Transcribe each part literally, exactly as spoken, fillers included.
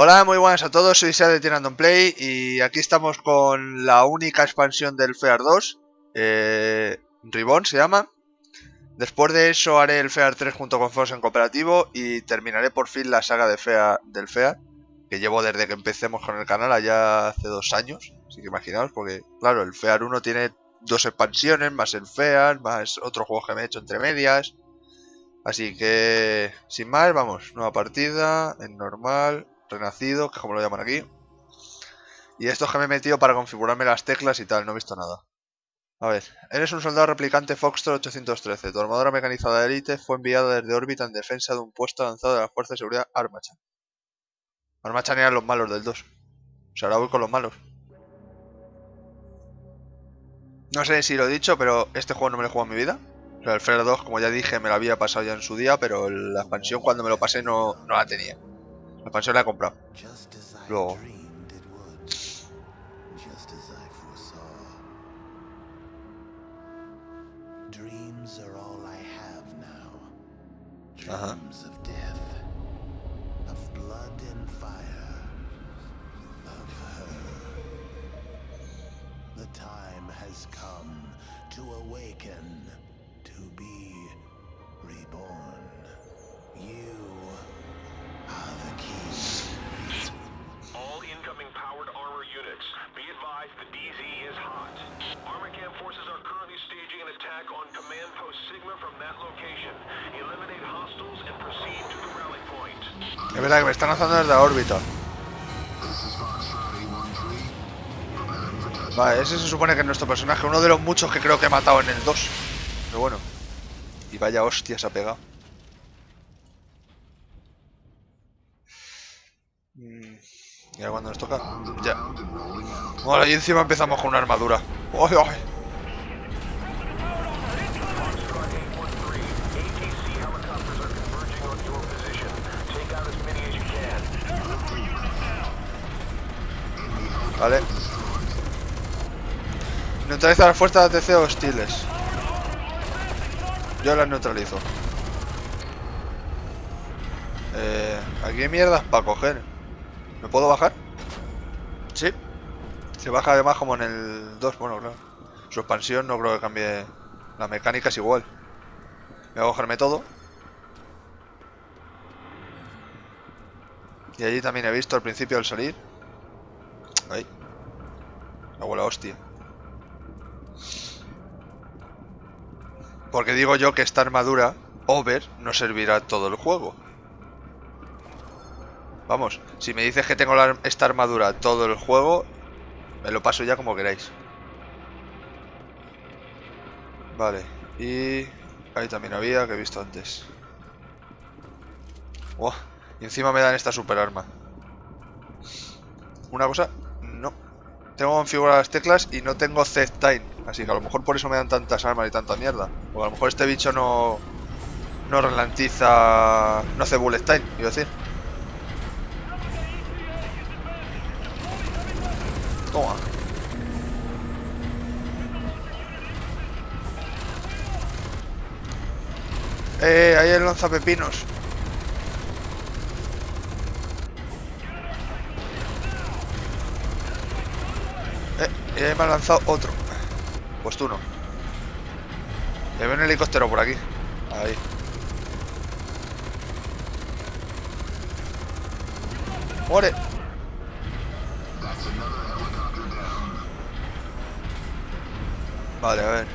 Hola, muy buenas a todos, soy Sade de TirandomPlay y aquí estamos con la única expansión del FEAR dos, eh, Reborn se llama. Después de eso haré el FEAR tres junto con Fox en cooperativo y terminaré por fin la saga de FEAR, del FEAR, que llevo desde que empecemos con el canal allá hace dos años, así que imaginaos, porque claro, el FEAR uno tiene dos expansiones, más el FEAR, más otro juego que me he hecho entre medias. Así que, sin más, vamos, nueva partida, en normal, renacido, que es como lo llaman aquí. Y esto es que me he metido para configurarme las teclas y tal, no he visto nada. A ver, eres un soldado replicante Foxtrot ochocientos trece. Tu armadura mecanizada de élite fue enviada desde órbita en defensa de un puesto avanzado de la Fuerza de Seguridad Armachan. Armachan eran los malos del dos. O sea, ahora voy con los malos. No sé si lo he dicho, pero este juego no me lo he jugado en mi vida. O sea, el FEAR dos, como ya dije, me lo había pasado ya en su día, pero la expansión cuando me lo pasé no, no la tenía. La expansión la he comprado. Luego. Ajá. Es verdad que me están lanzando desde la órbita. Vale, ese se supone que es nuestro personaje, uno de los muchos que creo que he matado en el dos. Pero bueno. Y vaya hostia, se ha pegado. Y ahora cuando nos toca. Ya. Bueno, y encima empezamos con una armadura. ¡Ay, ay! Vale. Neutraliza las fuerzas de A T C hostiles. Yo las neutralizo. Eh, aquí hay mierdas para coger. ¿Me puedo bajar? Sí. Se baja además como en el dos. Bueno, claro. Su expansión no creo que cambie. La mecánica es igual. Voy a cogerme todo. Y allí también he visto al principio al salir. Ahí. Abuela hostia. Porque digo yo que esta armadura over no servirá todo el juego. Vamos, si me dices que tengo la, esta armadura todo el juego, me lo paso ya como queráis. Vale, y ahí también había que he visto antes. Wow, y encima me dan esta super arma. Una cosa, no. Tengo configuradas las teclas y no tengo Z-Time. Así que a lo mejor por eso me dan tantas armas y tanta mierda. O a lo mejor este bicho no... No ralentiza... No hace bullet time, quiero decir. Toma. Eh, ahí el lanzapepinos. Y ahí me han lanzado otro. Pues tú no. Ya veo un helicóptero por aquí. Ahí. ¡Muere! Vale, a ver.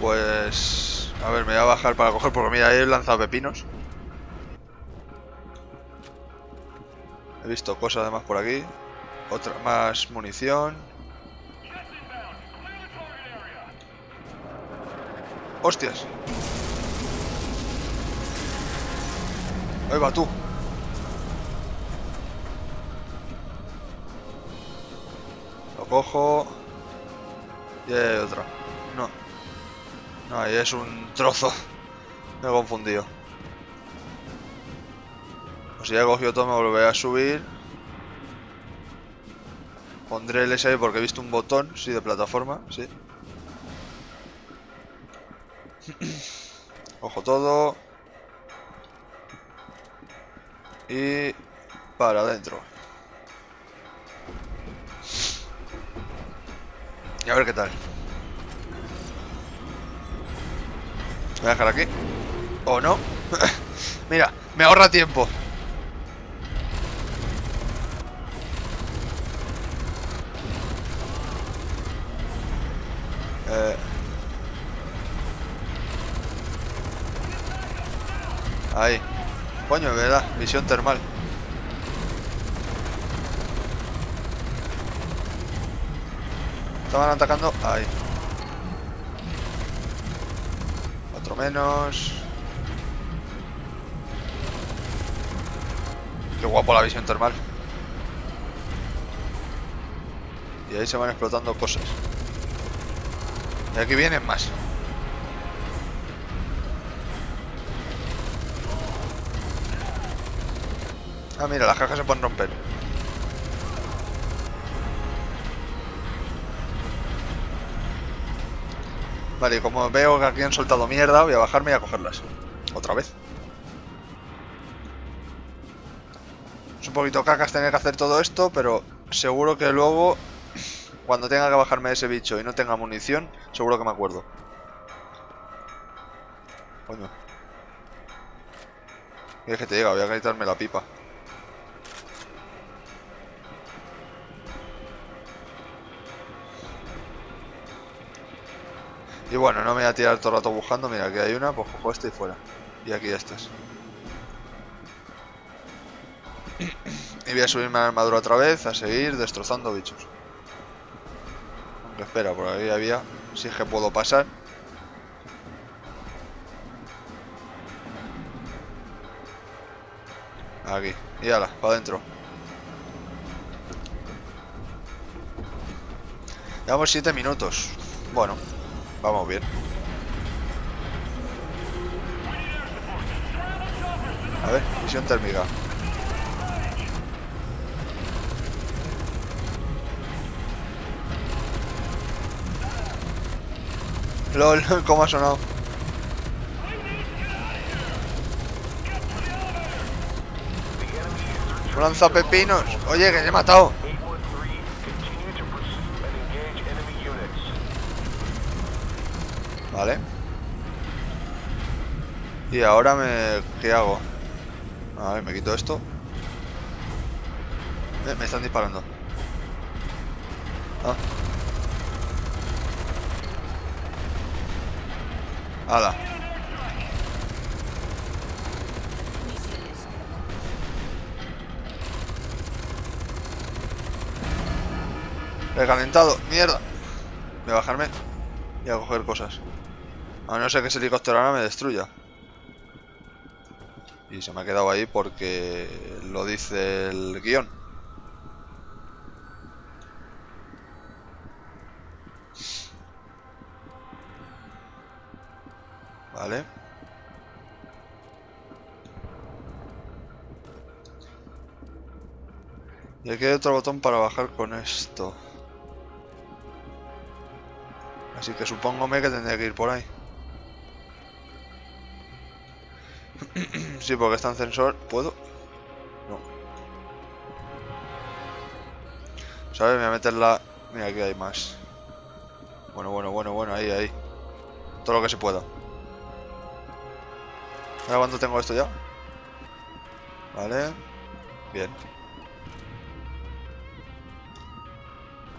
Pues... A ver, me voy a bajar para coger porque mira, ahí he lanzado pepinos. He visto cosas además por aquí. Otra más munición. ¡Hostias! Ahí va tú. Lo cojo. Y ahí hay otra. No. No, ahí es un trozo. Me he confundido. Si ya he cogido todo, me volveré a subir. Pondré el S ahí porque he visto un botón, sí, de plataforma, sí. Ojo todo. Y para adentro. Y a ver qué tal. Voy a dejar aquí. ¿O no? Mira, me ahorra tiempo. Eh... Ahí. Coño, ¿verdad? Visión termal. Estaban atacando. Ahí. Otro menos. Qué guapo la visión termal. Y ahí se van explotando cosas. Y aquí vienen más. Ah, mira, las cajas se pueden romper. Vale, y como veo que aquí han soltado mierda, voy a bajarme y a cogerlas. Otra vez. Es un poquito cacas tener que hacer todo esto, pero seguro que luego, cuando tenga que bajarme de ese bicho y no tenga munición, seguro que me acuerdo. Coño. ¿Quieres que te diga? Voy a quitarme la pipa. Y bueno, no me voy a tirar todo el rato buscando. Mira, aquí hay una, pues cojo esta y fuera. Y aquí ya estás. Y voy a subirme a la armadura otra vez, a seguir destrozando bichos. Aunque espera, por ahí había... Si es que puedo pasar. Aquí, y ala, para adentro. Llevamos siete minutos. Bueno. Vamos bien. A ver, visión térmica. LOL, ¿cómo ha sonado? Lanza pepinos. Oye, que le he matado. Vale. Y ahora me... ¿Qué hago? A ver, me quito esto. Eh, me están disparando. Ah. Ala. Recalentado. Mierda. Voy a bajarme y a coger cosas. A no ser que ese helicóptero ahora me destruya. Y se me ha quedado ahí porque lo dice el guión. Vale. Y aquí hay otro botón para bajar con esto. Así que supóngome que tendría que ir por ahí. Sí, porque está en sensor. ¿Puedo? No. ¿Sabes? Me voy a meterla... Mira, aquí hay más. Bueno, bueno, bueno, bueno. Ahí, ahí. Todo lo que se pueda. ¿Ahora cuánto tengo esto ya? Vale. Bien.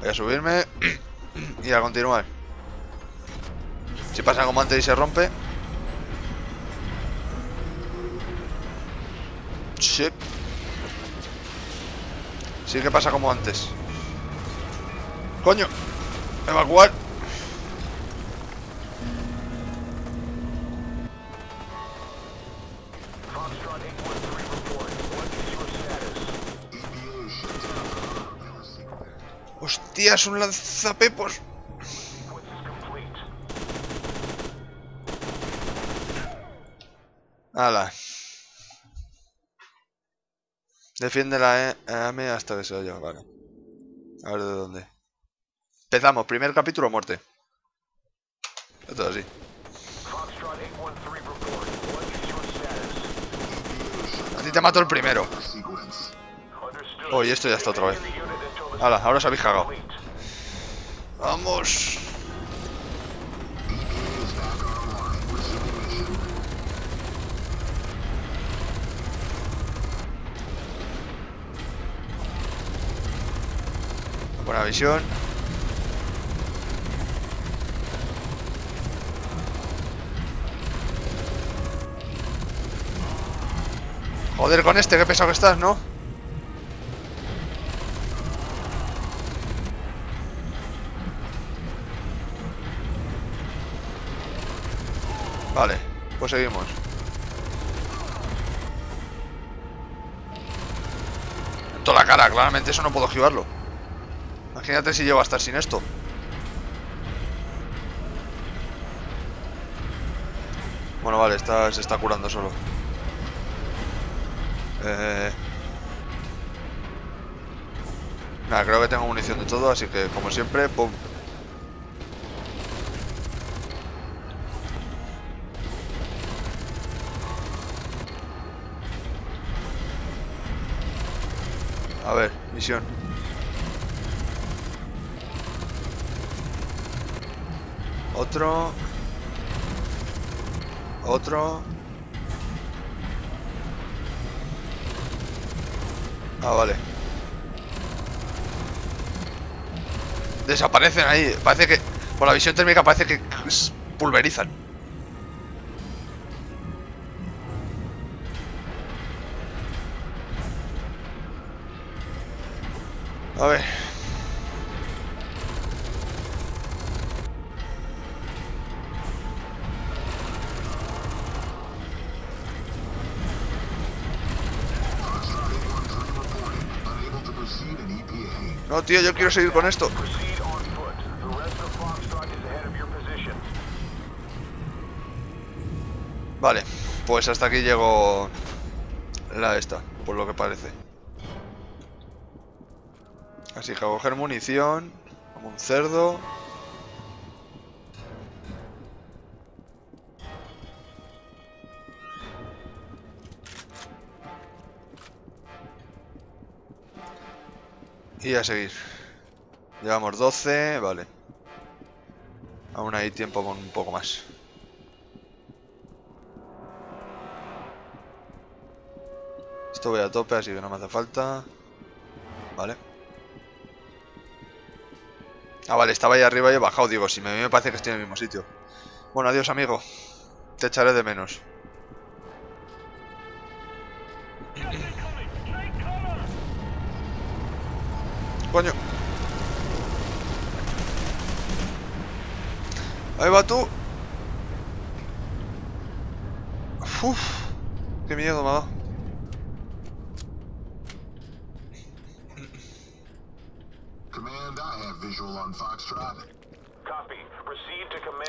Voy a subirme. Y a continuar. Si pasa como antes y se rompe... Sí. Sí que pasa como antes. Coño. Evacuar. Hostias, un lanzapepos. Ala. Defiende la A M hasta que se lo lleva, vale. A ver de dónde. Empezamos, primer capítulo, muerte. Esto es así. ti te mato el primero. Uy, oh, esto ya está otra vez. Hala, ahora os habéis cagado. Vamos. Buena visión. Joder con este, qué pesado que estás, ¿no? Vale, pues seguimos. En toda la cara, claramente eso no puedo esquivarlo. Imagínate si llego a estar sin esto. Bueno, vale, está, se está curando solo. Eh... Nada, creo que tengo munición de todo, así que como siempre, pum. A ver, misión. Otro. Otro. Ah, vale. Desaparecen ahí. Parece que... Por la visión térmica parece que pulverizan. A ver. No, tío, yo quiero seguir con esto. Vale, pues hasta aquí llegó la esta, por lo que parece. Así que a coger munición, como un cerdo. Y a seguir. Llevamos doce, vale. Aún hay tiempo con un poco más. Esto voy a tope, así que no me hace falta. Vale. Ah, vale, estaba ahí arriba y he bajado. Digo, si me, me parece que estoy en el mismo sitio. Bueno, adiós, amigo. Te echaré de menos. Coño. Ahí va tú. Uf, qué miedo me ha dado.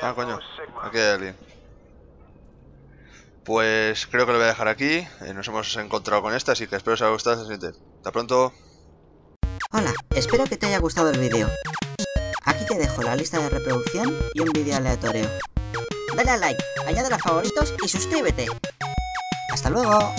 Ah, coño, aquí hay alguien. Pues creo que lo voy a dejar aquí. Nos hemos encontrado con esta, así que espero que os haya gustado. Hasta pronto. Hola, espero que te haya gustado el vídeo. Aquí te dejo la lista de reproducción y un vídeo aleatorio. Dale a like, añade a favoritos y suscríbete. ¡Hasta luego!